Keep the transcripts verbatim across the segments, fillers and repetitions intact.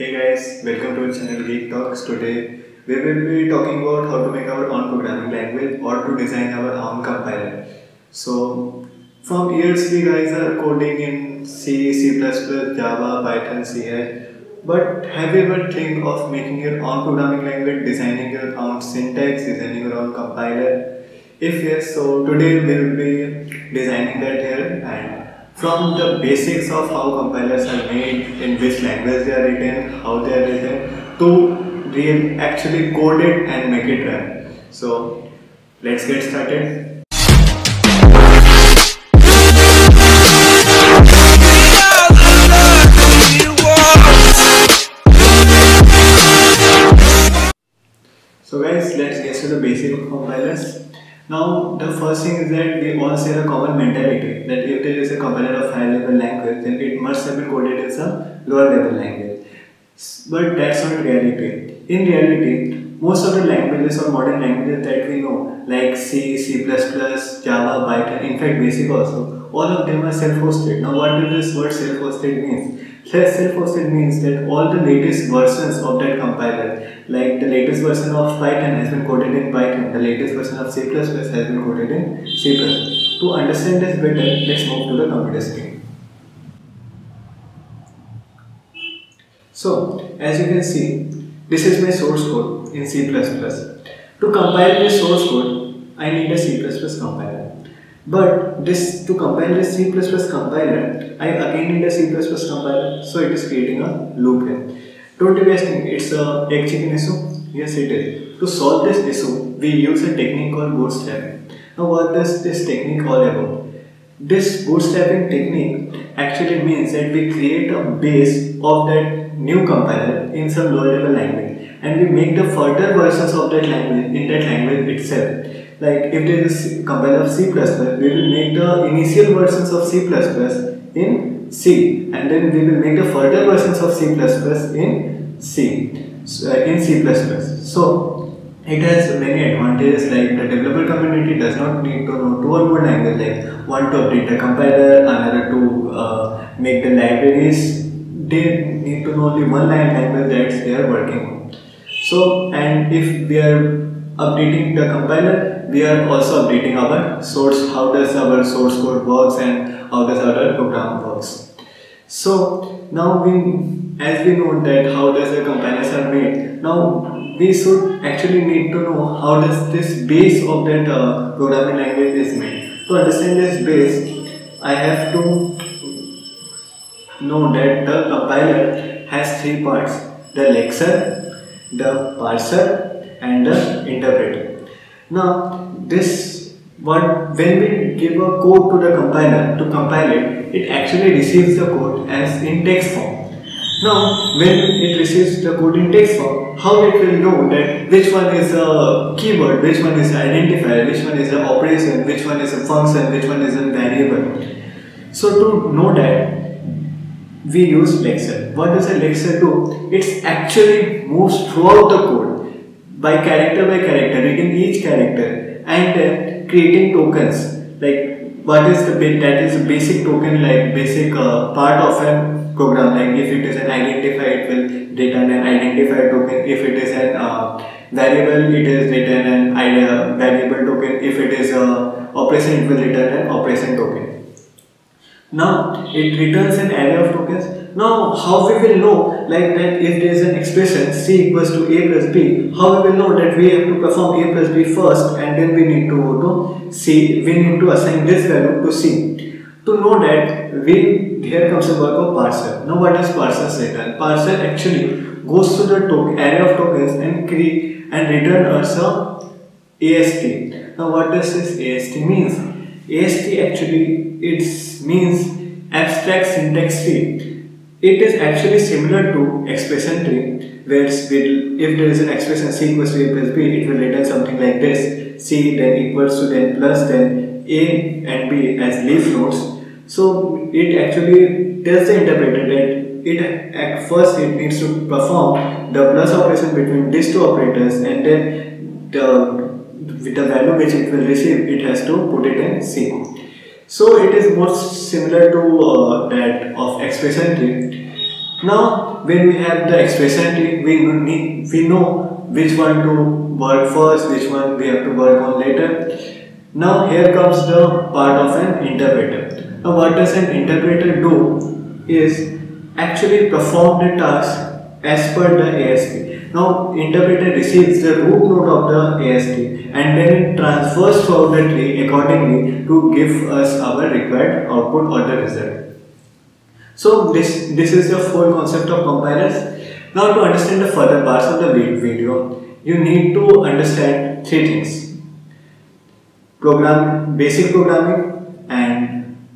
Hey guys, welcome to our channel Geek Talks. Today we will be talking about how to make our own programming language or to design our own compiler. So from years we guys are coding in C, C plus plus, Java, Python, C I. But have you ever think of making your own programming language, designing your own syntax, designing your own compiler? If yes, so today we will be designing that here and from the basics of how compilers are made, in which language they are written, how they are written, to real actually code it and make it run. So let's get started. So guys, let's get to the basic of compilers. Now the first thing is that we all share a common mentality that if there is a compiler of high level language, then it must have been coded in some lower level language. But that's not reality. In reality, most of the languages or modern languages that we know, like C, C plus plus, Java, Python, in fact basic also, all of them are self-hosted. Now what does this word self-hosted mean? Self-hosted means that all the latest versions of that compiler, like the latest version of Python has been coded in Python, the latest version of C plus plus has been coded in C plus plus. To understand this better, let's move to the computer screen. So, as you can see, this is my source code in C plus plus. To compile this source code, I need a C plus plus compiler. But this to compile this C plus plus compiler, I again need a C plus plus compiler, so it is creating a loop here. Don't be asking, it's a egg chicken issue? Yes, it is. To solve this issue, we use a technique called bootstrapping. Now what does this technique all about? This bootstrapping technique actually means that we create a base of that new compiler in some lower level language and we make the further versions of that language in that language itself. Like if there is a compiler of C plus plus, we will make the initial versions of C plus plus in C and then we will make the further versions of C plus plus in C, so, uh, in C plus plus. So it has many advantages, like the developer community does not need to know two or more languages, like one to update the compiler, another to uh, make the libraries. They need to know only one language that they are working on. So and if we are updating the compiler, we are also updating our source, how does our source code works and how does our program works. So now we, as we know that how does the compilers are made, now we should actually need to know how does this base of that uh, programming language is made. To understand this base, I have to know that the compiler has three parts, the lexer, the parser and the interpreter. Now this one, when we give a code to the compiler to compile it, it actually receives the code as in text form. Now when it receives the code in text form, how it will know that which one is a keyword, which one is an identifier, which one is an operation, which one is a function, which one is a variable. So to know that, we use lexer. What does a lexer do? It actually moves throughout the code, by character by character, reading each character and uh, creating tokens, like what is the bit that is a basic token, like basic uh, part of a program, like if it is an identifier it will return an identifier token, if it is an uh, variable it is written an idea, variable token, if it is a operation it will return an operation token. Now it returns an array of tokens. Now how we will know, like that if there is an expression C equals to A plus B, how we will know that we have to perform A plus B first and then we need to go to C, we need to assign this value to C. To know that, we here comes the work of parser. Now what does parser say? Parser actually goes to the token, array of tokens and create and return us a A S T. Now what does this A S T means? A S T actually it means abstract syntax tree. It is actually similar to expression tree, where if there is an expression C equals to A plus B, it will return something like this, C then equals to then plus then A and B as leaf nodes. So it actually tells the interpreter that it at first it needs to perform the plus operation between these two operators and then the, with the value which it will receive, it has to put it in C. So it is more similar to uh, that of expression tree. Now, when we have the expression, we need, we know which one to work first, which one we have to work on later. Now, here comes the part of an interpreter. Now, what does an interpreter do is actually perform the task as per the A S C. Now, interpreter receives the root note of the A S C and then it transfers throughout the tree accordingly to give us our required output or the result. So, this, this is the full concept of compilers. Now, to understand the further parts of the video, you need to understand three things. Program, basic programming and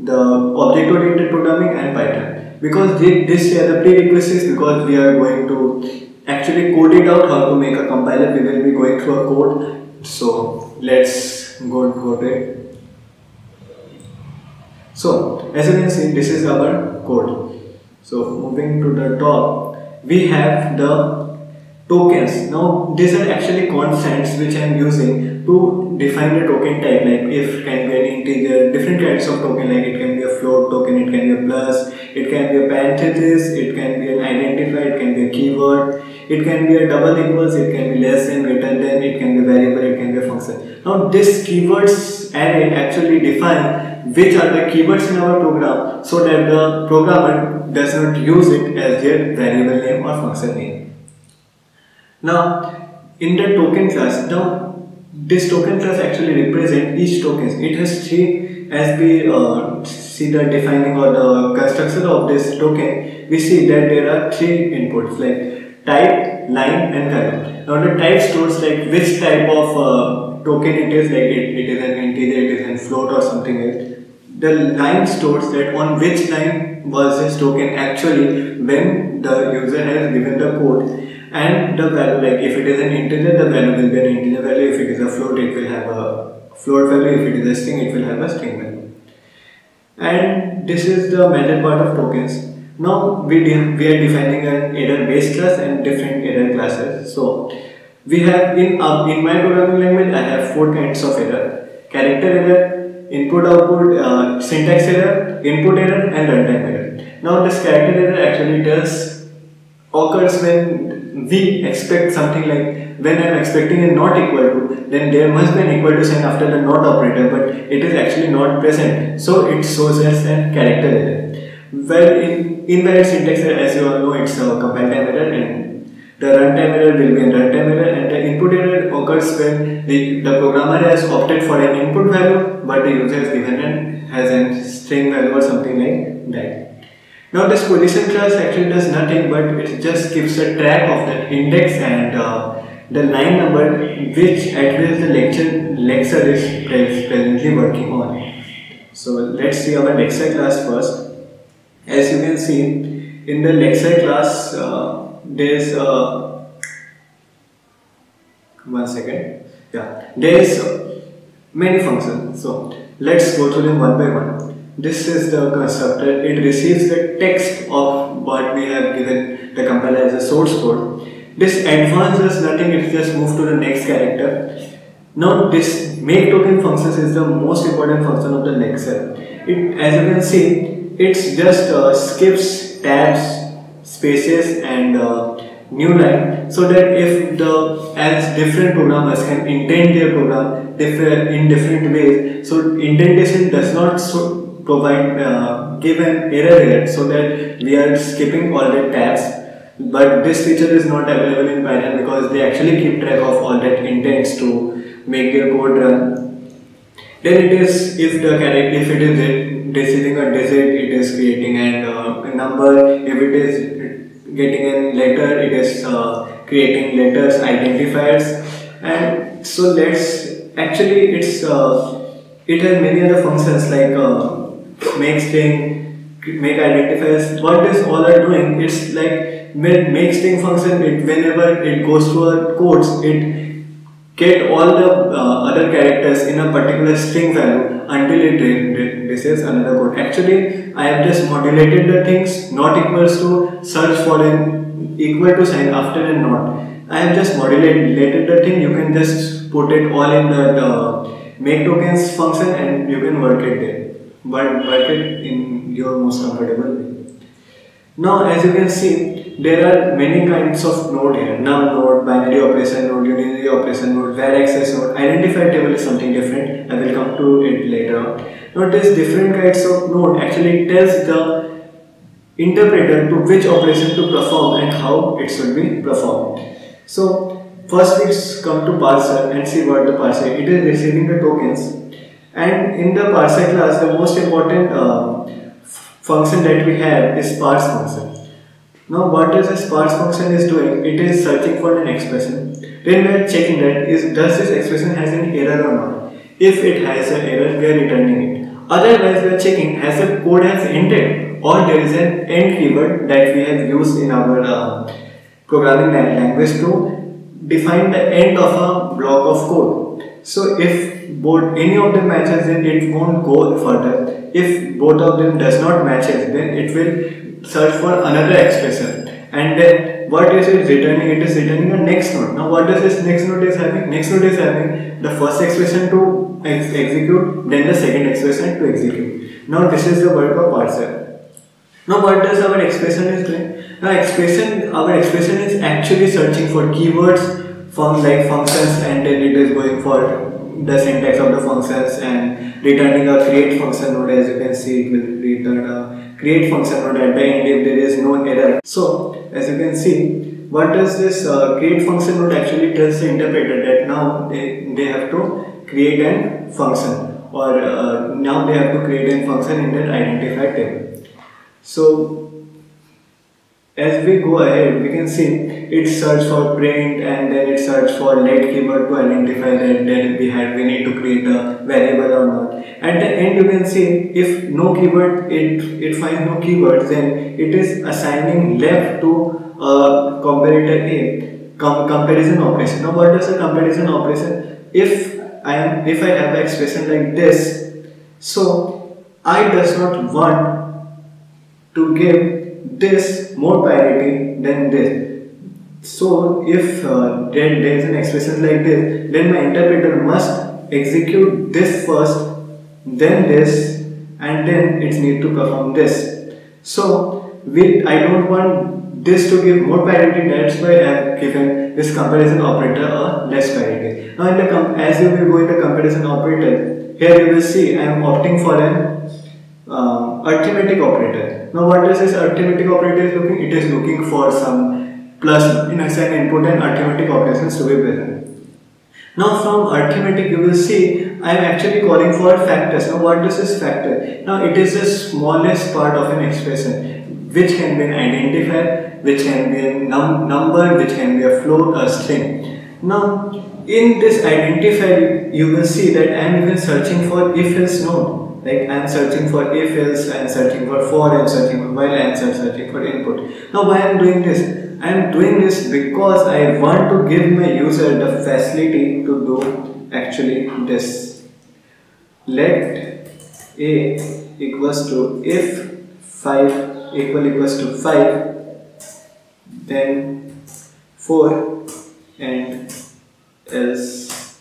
the object oriented programming and Python, because they, this are the prerequisites, because we are going to actually code it out how to make a compiler. We will be going through a code, so let's go code it. So as you can see, this is our code. So moving to the top, we have the tokens. Now these are actually constants which I am using to define the token type, like if it can be an integer, different kinds of token, like it can be a float token, it can be a plus, it can be a parenthesis, it can be an identifier, it can be a keyword, it can be a double equals, it can be less than, greater than, it can be a variable, it can be a function. Now this keywords array actually define which are the keywords in our program, so that the programmer does not use it as their variable name or function name. Now in the token class, now this token class actually represents each token. It has three, as we uh, see the defining or the construction of this token, we see that there are three inputs like type, line and color. Now the type stores like which type of uh, token it is, like it, it is an integer, it is an float or something else. The line stores that on which line was this token actually when the user has given the code. And the value, like if it is an integer, the value will be an integer value, if it is a float, it will have a float value, if it is a string, it will have a string value. And this is the major part of tokens. Now we, we are defining an error based class and different error classes. So we have in, uh, in my programming language, I have four kinds of error: character error, input output, uh, syntax error, input error and runtime error. Now this character error actually does occurs when we expect something, like when I am expecting a not equal to, then there must be an equal to sign after the not operator, but it is actually not present, so it shows as a character error. Well, in invalid syntax error, as you all know, it's a compile time error, and the runtime error will be a runtime error, and the input error occurs when the, the programmer has opted for an input value, but the user has given it as a string value or something like that. Now this collision class actually does nothing, but it just gives a track of the index and uh, the line number which at which the lecture, lecture is presently working on. So let's see our lecture class first. As you can see, in the lecture class uh, there is uh, one second. Yeah, there is many functions. So let's go through them one by one. This is the constructor. It receives the text of what we have given the compiler as a source code. This advances nothing, it just moves to the next character. Now this make token functions is the most important function of the lecture. It, as you can see, it just uh, skips tabs, spaces and uh, new line, so that if the as different programmers can indent their program different in different ways, so indentation does not so provide uh, give an error here, so that we are skipping all the tabs, but this feature is not available in Python because they actually keep track of all that intents to make their code run. Then it is if the character, if it is receiving a digit, it is creating an, uh, a number. If it is getting a letter, it is uh, creating letters, identifiers. And so let's actually it's uh, it has many other functions like uh, make string, make identifiers. What this all are doing, it's like make string function, it whenever it goes through our codes, it get all the uh, other characters in a particular string value until it releases another code. Actually, I have just modulated the things, not equals to, search for an equal to sign after a not. I have just modulated the thing, you can just put it all in the uh, make tokens function and you can work it there. But work it in your most comfortable way. Now, as you can see, there are many kinds of node here. Num node, binary operation node, unary operation node, var access node. Identifier table is something different. I will come to it later on. Notice different kinds of node actually tells the interpreter to which operation to perform and how it should be performed. So, first we come to parser and see what the parser is. It is receiving the tokens, and in the parser class, the most important uh, function that we have is parse function. Now what is this parse function is doing? It is searching for an expression. Then we are checking that is does this expression has an error or not. If it has an error, we are returning it. Otherwise, we are checking has the code has ended or there is an end keyword that we have used in our uh, programming language to define the end of a block of code. So if both any of them matches, then it won't go further. If both of them does not match, then it will search for another expression, and then what is it returning? It is returning the next node. Now what does this next node is having? Next node is having the first expression to ex execute, then the second expression to execute. Now this is the work of parser. Now what does our expression is doing? Now expression, our expression is actually searching for keywords from like functions, and then it is going for the syntax of the functions and returning a create function node. As you can see, it will return a create function node at the end if there is no error. So as you can see, what does this uh, create function node actually tells the interpreter that now they, they have to create an function, or uh, now they have to create an function in that identifier table. So as we go ahead, we can see it search for print, and then it search for let keyword to identify that, that we had we need to create a variable or not. At the end you can see if no keyword, it, it finds no keywords, then it is assigning left to uh, comparator A, com comparison operation. Now what is a comparison operation? If I am if I have an expression like this, so I does not want to give this more priority than this. So if uh, there, there is an expression like this, then my interpreter must execute this first, then this, and then it needs to perform this. So with, I don't want this to give more priority, that's why I have given this comparison operator a less priority. Now in the com as you will go in the comparison operator, here you will see I am opting for an uh, arithmetic operator. Now what does this arithmetic operator is looking? It is looking for some plus in assign input and arithmetic operations to be present. Now from arithmetic you will see I am actually calling for factors. Now what is this factor? Now it is the smallest part of an expression, which can be an identifier, which can be a num number, which can be a float or string. Now in this identifier you will see that I am even searching for if else node. Like I am searching for if else, I am searching for for, I am searching for while, I am searching for input. Now why I am doing this? I am doing this because I want to give my user the facility to do actually this. Let A equals to if five equal equals to five, then four and else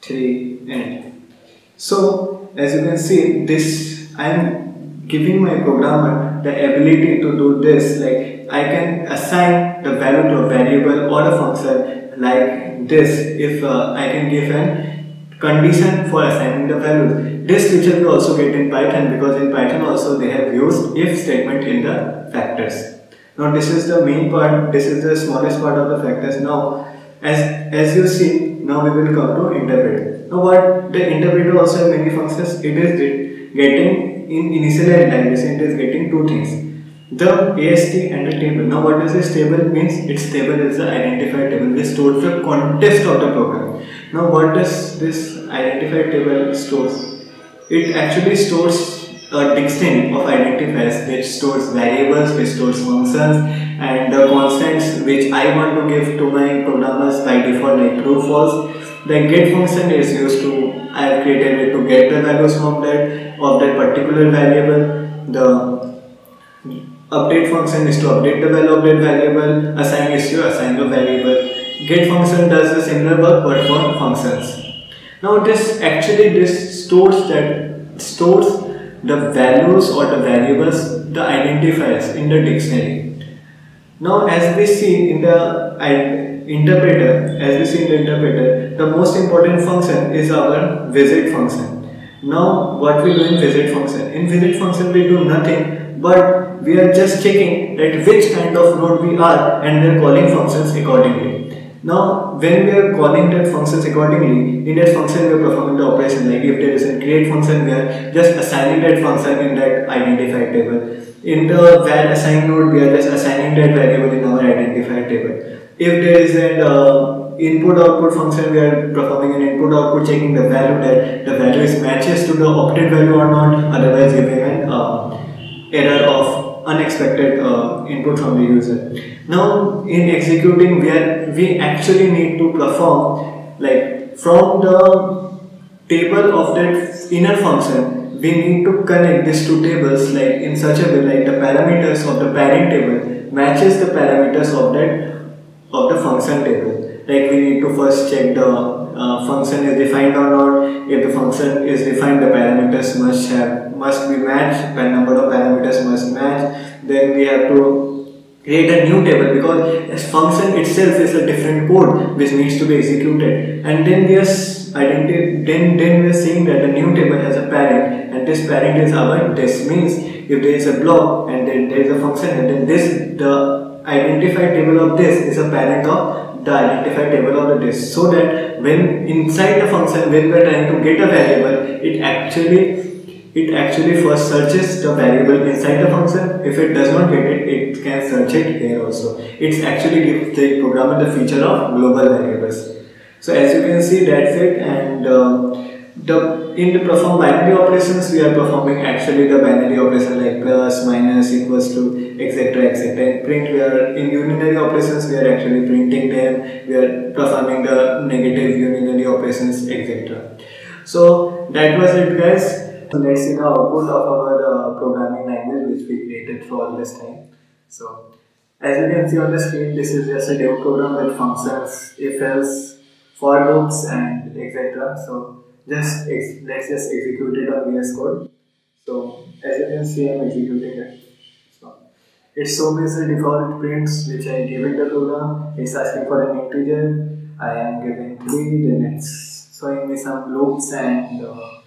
three and so. As you can see, this I am giving my programmer the ability to do this. Like I can assign the value to a variable or a function like this. If uh, I can give a condition for assigning the value, this feature we also get in Python, because in Python also they have used if statement in the factors. Now this is the main part. This is the smallest part of the factors. Now, as as you see, now we will come to interpreter. Now what the interpreter also has many functions. It is getting in initial realization, it is getting two things, the A S T and the table. Now what does this table means? Its table is the identifier table which stores the context of the program. Now what does this identifier table stores? It actually stores a dictionary of identifiers which stores variables, which stores functions, and the constants which I want to give to my programmers by default, like true, false. The get function is used to, I have created it to get the values from that of that particular variable. The update function is to update the value of that variable. Assign is to assign the variable. Get function does the similar work but for functions. Now this actually this stores that stores the values or the variables, the identifiers in the dictionary. Now as we see in the interpreter, as we see in the interpreter, the most important function is our visit function. Now what we do in visit function? In visit function we do nothing but we are just checking that which kind of node we are, and we are calling functions accordingly. Now when we are calling that functions accordingly, in that function we are performing the operation, like if there is a create function, we are just assigning that function in that identifier table. In the var assign node, we are just assigning that variable in our identifier table. If there is an uh, input output function, we are performing an input output, checking the value, that the value is matches to the opted value or not, otherwise giving an uh, error of unexpected uh, input from the user. Now in executing, we are we actually need to perform, like from the table of that inner function, we need to connect these two tables like in such a way like the parameters of the parent table matches the parameters of that of the function table. Like we need to first check the uh, function is defined or not. If the function is defined, the parameters must have must be matched. The number of parameters must match. Then we have to create a new table, because as function itself is a different code which needs to be executed, and then we are Identity, then, then we are seeing that the new table has a parent, and this parent is our this. Means if there is a block and then there is a function, and then this, the identifier table of this is a parent of the identifier table of the this, so that when inside the function, when we are trying to get a variable, it actually it actually first searches the variable inside the function. If it does not get it, it can search it here also. It actually gives the programmer the feature of global variables. So as you can see, that's it. And uh, the in the perform binary operations, we are performing actually the binary operation like plus, minus, equals to, etc, etc. In print, we are in unary operations, we are actually printing them, we are performing the negative unary operations, et cetera. So that was it, guys. So let's see the output of our uh, programming language which we created for all this time. So as you can see on the screen, this is just a dev program with functions, if else, for loops, and et cetera. So just let's just execute it on V S Code. So as you can see, I'm executing it. So it shows the default prints which I gave in the program. It's asking for an integer. I am giving three. Then it's showing me some loops and uh,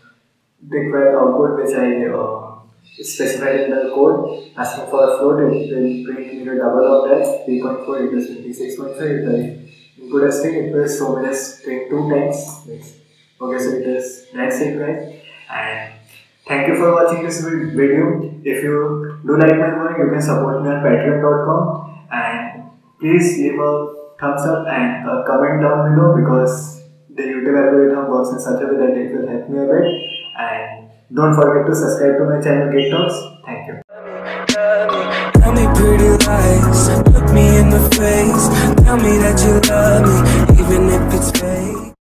required output which I uh, specified in the code. Asking for a float, it will print me the double of that, three point four equals twenty-six point five. Input as string, it was shown as string two times. Yes. Okay, so it is, that's it, guys. And thank you for watching this video. If you do like my work, you can support me on patreon dot com, and please leave a thumbs up and a comment down below, because the YouTube algorithm works in such a way that it will help me a bit. And don't forget to subscribe to my channel Geek Talks. Thank you. Tell me pretty lies, look me in the face, tell me that you love me, even if it's fake.